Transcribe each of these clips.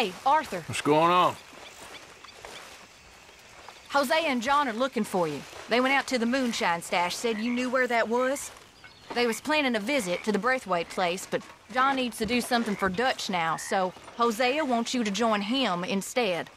Hey, Arthur. What's going on? Jose and John are looking for you. They went out to the Moonshine Stash, said you knew where that was. They was planning a visit to the Braithwaite place, but John needs to do something for Dutch now, so Hosea wants you to join him instead.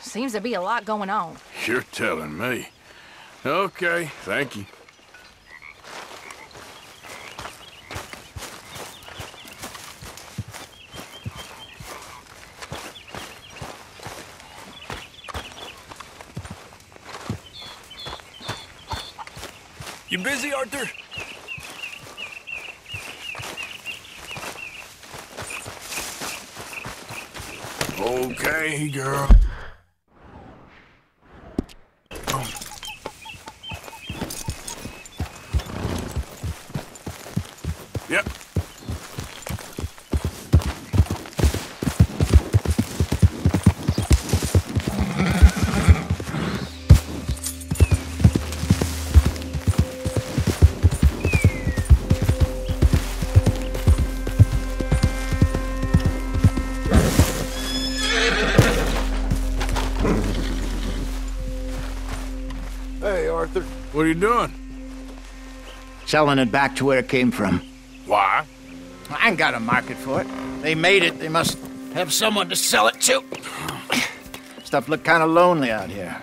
Seems to be a lot going on. You're telling me. Okay, thank you. You busy, Arthur? Okay, girl. Yep. Hey, Arthur. What are you doing? Selling it back to where it came from. Why? I ain't got a market for it. They made it. They must have someone to sell it to. Stuff looked kind of lonely out here.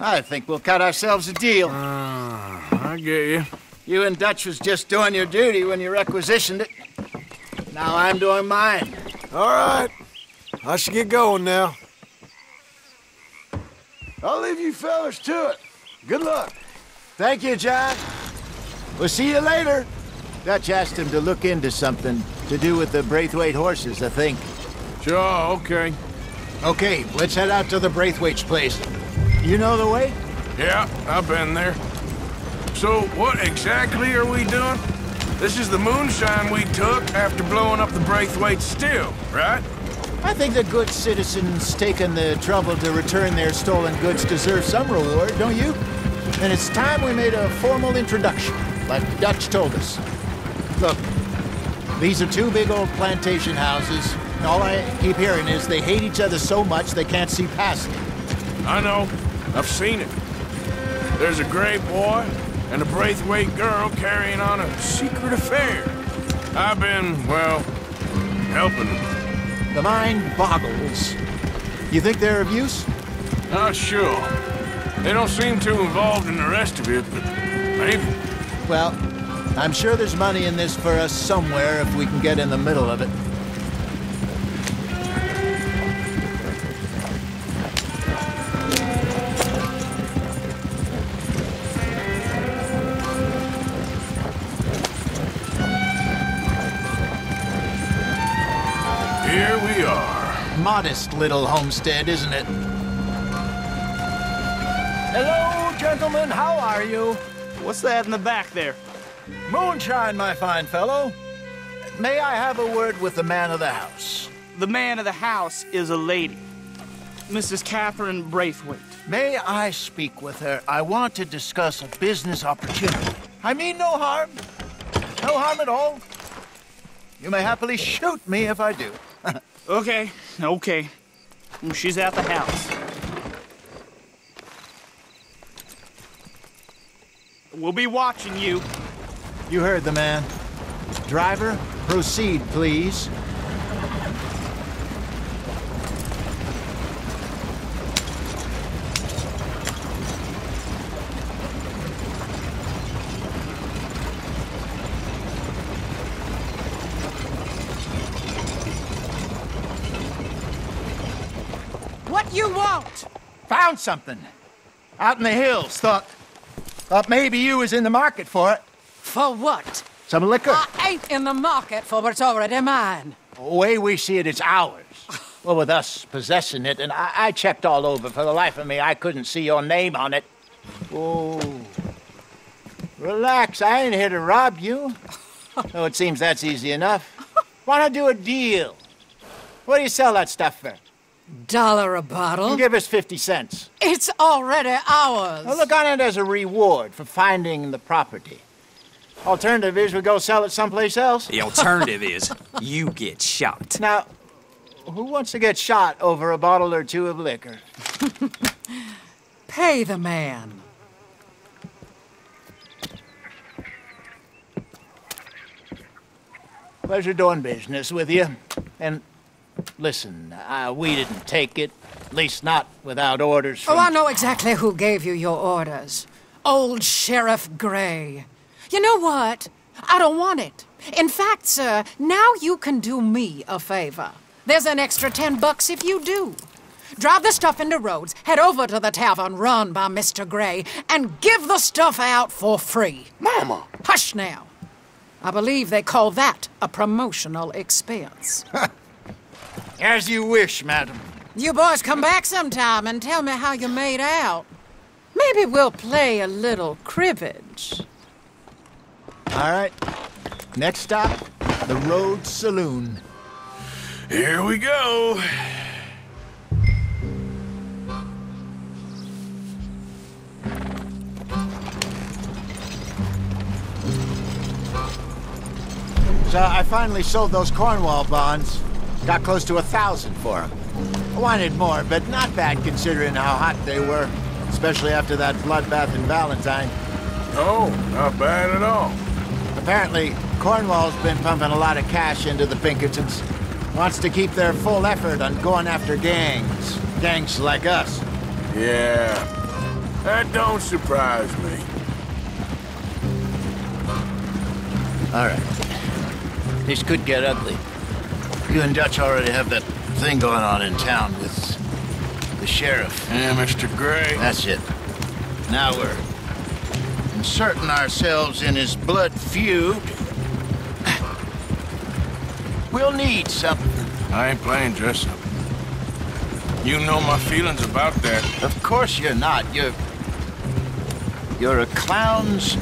I think we'll cut ourselves a deal. I get you. You and Dutch was just doing your duty when you requisitioned it. Now I'm doing mine. All right. I should get going now. I'll leave you fellas to it. Good luck. Thank you, John. We'll see you later. Dutch asked him to look into something to do with the Braithwaite horses, I think. Sure, okay. Okay, let's head out to the Braithwaite's place. You know the way? Yeah, I've been there. So what exactly are we doing? This is the moonshine we took after blowing up the Braithwaite still, right? I think the good citizens taking the trouble to return their stolen goods deserve some reward, don't you? And it's time we made a formal introduction, like Dutch told us. Look, these are two big old plantation houses. All I keep hearing is they hate each other so much they can't see past it. I know. I've seen it. There's a Gray boy and a Braithwaite girl carrying on a secret affair. I've been, well, helping them. The mind boggles. You think they're of use? Not sure. They don't seem too involved in the rest of it, but maybe. Well, I'm sure there's money in this for us somewhere if we can get in the middle of it. Here we are. Modest little homestead, isn't it? Hello, gentlemen. How are you? What's that in the back there? Moonshine, my fine fellow. May I have a word with the man of the house? The man of the house is a lady, Mrs. Catherine Braithwaite. May I speak with her? I want to discuss a business opportunity. I mean no harm. No harm at all. You may happily shoot me if I do. Okay, okay. She's at the house. We'll be watching you. You heard the man. Driver, proceed, please. What you want? Found something. Out in the hills, thought maybe you was in the market for it. For what? Some liquor. I ain't in the market for what's already mine. The way we see it, it's ours. Well, with us possessing it, and I checked all over. For the life of me, I couldn't see your name on it. Oh. Relax, I ain't here to rob you. Oh, it seems that's easy enough. Why not do a deal? What do you sell that stuff for? $1 a bottle. You give us 50 cents. It's already ours. Well, look on it as a reward for finding the property. Alternative is we go sell it someplace else. The alternative is you get shot. Now, Who wants to get shot over a bottle or two of liquor? Pay the man. Pleasure doing business with you. And listen, we didn't take it. At least not without orders from... Oh, I know exactly who gave you your orders. Old Sheriff Gray. You know what? I don't want it. In fact, sir, now you can do me a favor. There's an extra $10 if you do. Drive the stuff into Rhodes, head over to the tavern run by Mr. Gray, and give the stuff out for free. Mama! Hush now. I believe they call that a promotional expense. As you wish, madam. You boys come back sometime and tell me how you made out. Maybe we'll play a little cribbage. All right. Next stop, the Road Saloon. Here we go. So I finally sold those Cornwall bonds. Got close to 1,000 for them. I wanted more, but not bad considering how hot they were, especially after that bloodbath in Valentine. Oh, not bad at all. Apparently, Cornwall's been pumping a lot of cash into the Pinkertons. Wants to keep their full effort on going after gangs. Gangs like us. Yeah, that don't surprise me. All right. This could get ugly. You and Dutch already have that thing going on in town with the sheriff. Yeah, Mr. Gray. That's it. Now we're inserting ourselves in his blood feud. We'll need something. I ain't playing dress-up. You know my feelings about that. Of course you're not. You're a clown's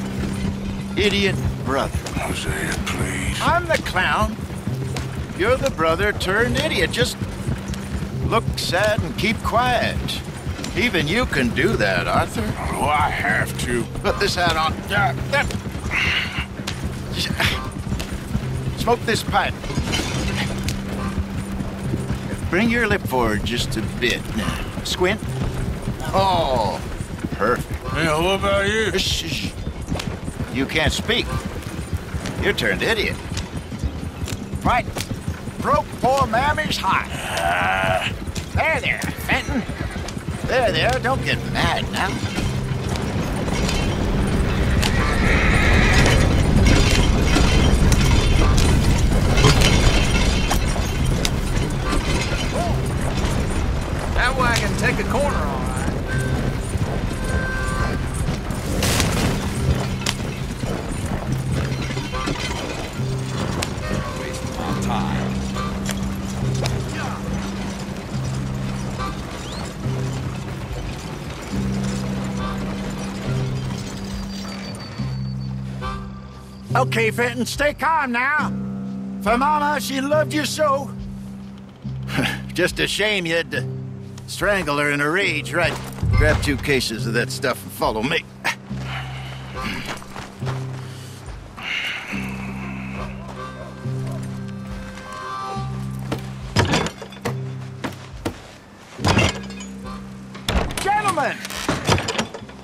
idiot brother. Hosea, please. I'm the clown. You're the brother turned idiot. Just look sad and keep quiet. Even you can do that, Arthur. Oh, I have to. Put this hat on. Smoke this pipe. Bring your lip forward just a bit. Now, squint. Oh, perfect. Yeah, what about you? Shh. You can't speak. You're turned idiot. Right. Broke poor Mammy's heart. There, Fenton. There. Don't get mad now. Whoa. That wagon take a corner, all right. Wasting my time. Okay, Fenton, stay calm now. For Mama, she loved you so. Just a shame you had to strangle her in a rage, right? Grab 2 cases of that stuff and follow me.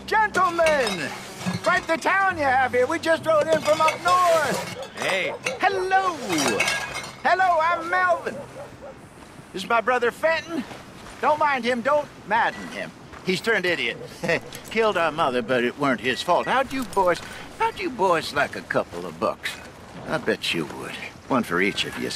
Gentlemen! Quite the town you have here. We just rode in from up north. Hey. Hello, I'm Melvin. This is my brother Fenton. Don't mind him, don't madden him. He's turned idiot. Killed our mother, but it weren't his fault. How'd you boys like a couple of bucks? I bet you would. One for each of you.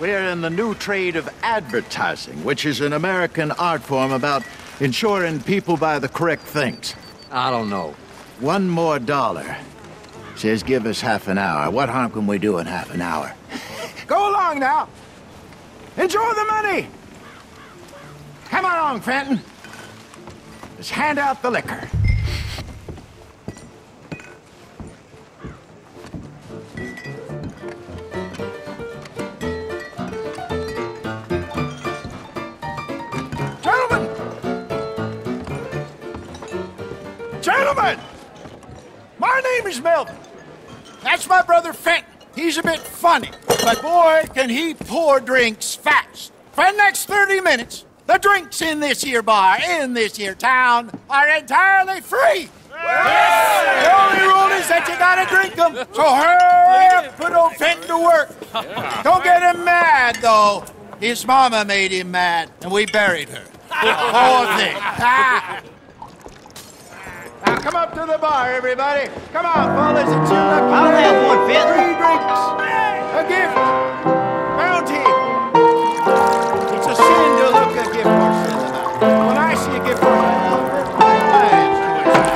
We're in the new trade of advertising, which is an American art form about ensuring people buy the correct things. I don't know. One more dollar. Says give us half an hour. What harm can we do in half an hour? Go along now. Enjoy the money. Come along, Fenton. Let's hand out the liquor. Gentlemen! My name is Melvin. That's my brother Fenton. He's a bit funny, but boy, can he pour drinks fast. For the next 30 minutes, the drinks in this here bar, in this here town, are entirely free. The only rule is that you gotta drink them. So hurry up, put old Fenton to work. Don't get him mad, though. His mama made him mad, and we buried her. The whole thing. Now come up to the bar, everybody. Come on, fellas, it's in the corner. I'll have one, Fenton. 3 drinks. A gift. Bounty. It's a sin to look a gift horse in the mouth. When I see a gift horse, I love her.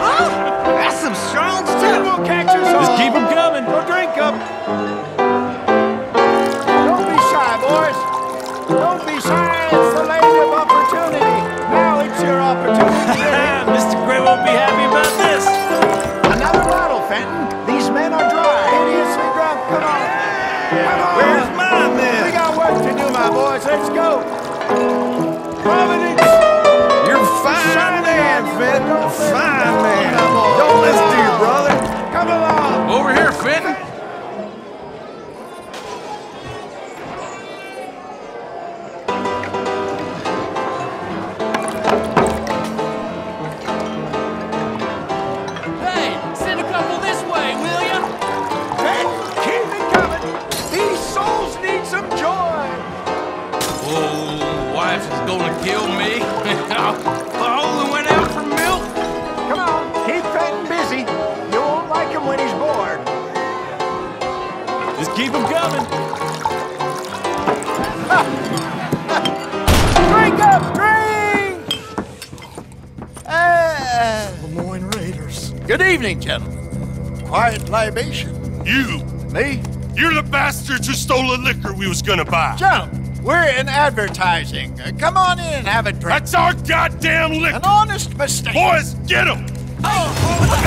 Huh? That's some strong stuff. Then we'll catch us all. Just keep them coming. We'll drink up. Don't be shy, boys. Don't be shy. It's the land of opportunity. Now it's your opportunity. Mr. Gray won't be happy about this. Another bottle, Fenton. These men are dry. Idiocy drunk. Come on. Come on. Where's mine, then? We got work to do, my boys. Let's go. Providence. You're fine. Fenton, fine man. Don't listen to your brother. Come along. Over here, Fenton. Hey, send a couple this way, will ya? Fenton, keep it coming. These souls need some joy. Oh, wife is gonna kill me. I only went out. When he's bored. Just keep him coming. Drink up, drink! Lemoyne Raiders. Good evening, gentlemen. Quiet libation. You. Me? You're the bastards who stole the liquor we was gonna buy. Gentlemen, we're in advertising. Come on in and have a drink. That's our goddamn liquor. An honest mistake. Boys, get him! Oh, oh, no!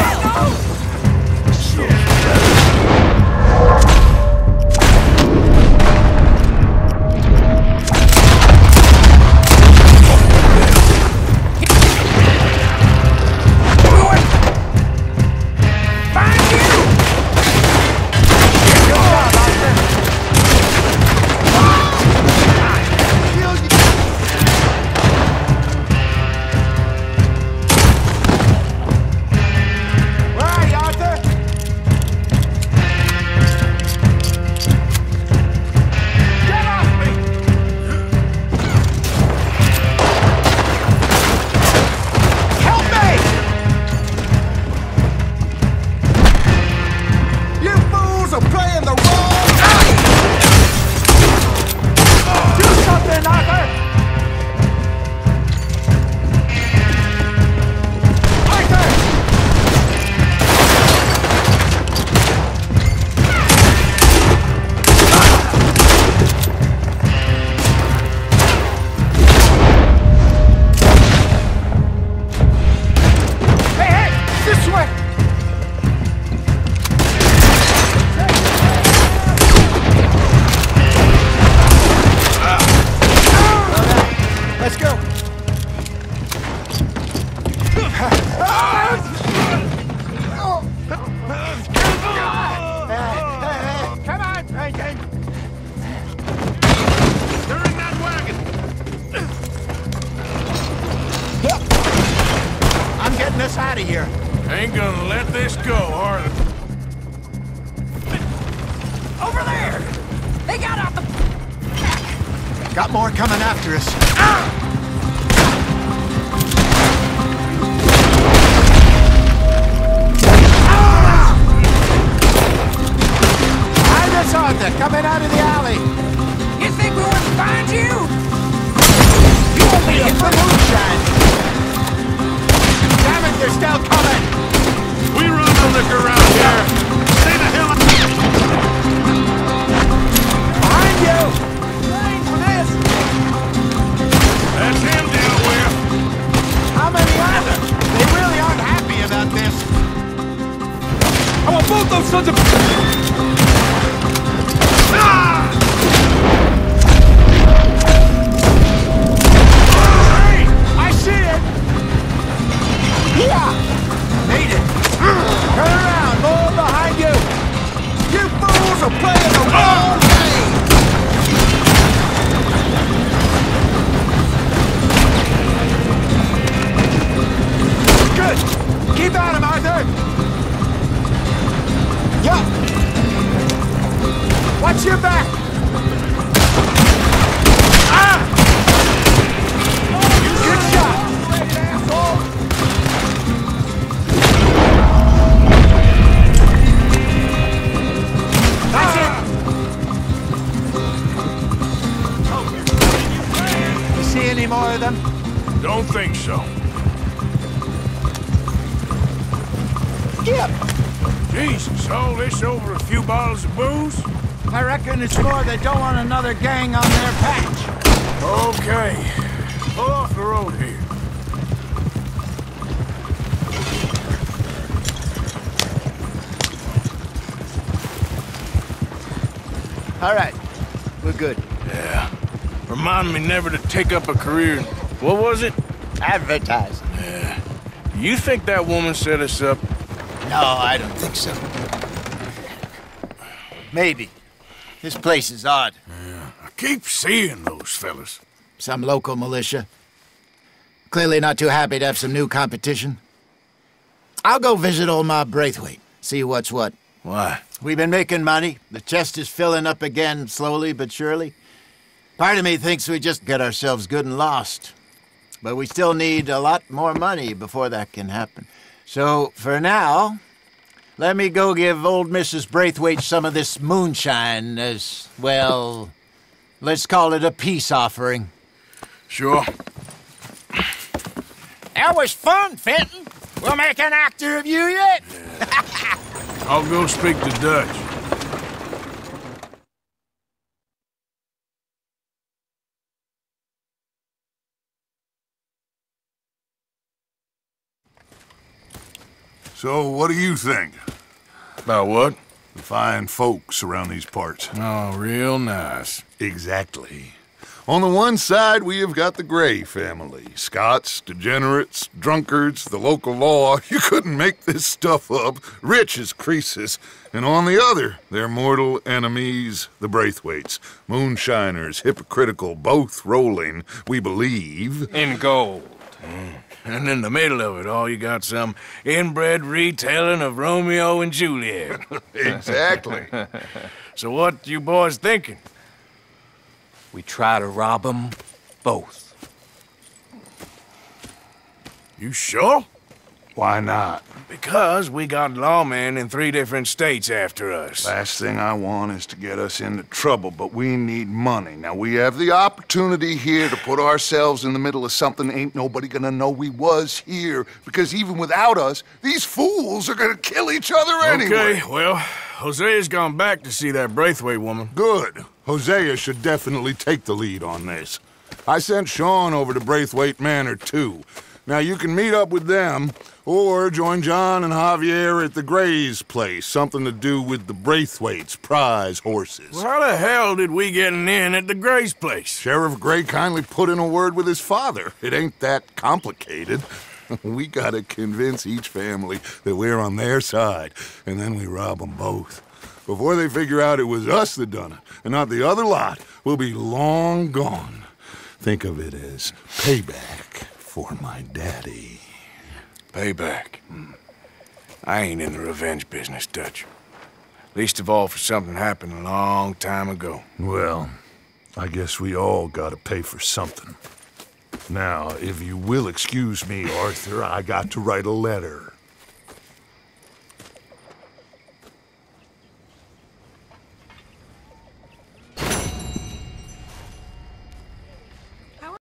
Playing the wrong game! Don't think so. Skip! Jesus, all this over a few bottles of booze? I reckon it's more they don't want another gang on their patch. Okay. Pull off the road here. All right. We're good. Yeah. Remind me never to take up a career in... What was it? Advertising. Yeah. You think that woman set us up? No, I don't think so. Maybe. This place is odd. Yeah. I keep seeing those fellas. Some local militia. Clearly not too happy to have some new competition. I'll go visit old Ma Braithwaite. See what's what. Why? We've been making money. The chest is filling up again, slowly but surely. Part of me thinks we just get ourselves good and lost. But we still need a lot more money before that can happen. So, for now, let me go give old Mrs. Braithwaite some of this moonshine as, well, let's call it a peace offering. Sure. That was fun, Fenton. We'll make an actor of you yet. Yeah. I'll go speak to Dutch. So, what do you think? About what? The fine folks around these parts. Oh, real nice. Exactly. On the one side, we have got the Gray family. Scots, degenerates, drunkards, the local law. You couldn't make this stuff up. Rich as Croesus. And on the other, their mortal enemies, the Braithwaites. Moonshiners, hypocritical, both rolling, we believe. In gold. Mm. And in the middle of it all, you got some inbred retelling of Romeo and Juliet. Exactly. So what you boys thinking? We try to rob them both. You sure? Why not? Because we got lawmen in 3 different states after us. Last thing I want is to get us into trouble, but we need money. Now, we have the opportunity here to put ourselves in the middle of something ain't nobody gonna know we was here, because even without us, these fools are gonna kill each other anyway. Okay, well, Hosea's gone back to see that Braithwaite woman. Good. Hosea should definitely take the lead on this. I sent Sean over to Braithwaite Manor, too. Now, you can meet up with them, or join John and Javier at the Gray's place. Something to do with the Braithwaite's prize horses. Well, how the hell did we get in at the Gray's place? Sheriff Gray kindly put in a word with his father. It ain't that complicated. We gotta convince each family that we're on their side, and then we rob them both. Before they figure out it was us that done it, and not the other lot, we'll be long gone. Think of it as payback for my daddy. Payback? I ain't in the revenge business, Dutch. Least of all for something happened a long time ago. Well, I guess we all gotta pay for something. Now, if you will excuse me, Arthur, I got to write a letter.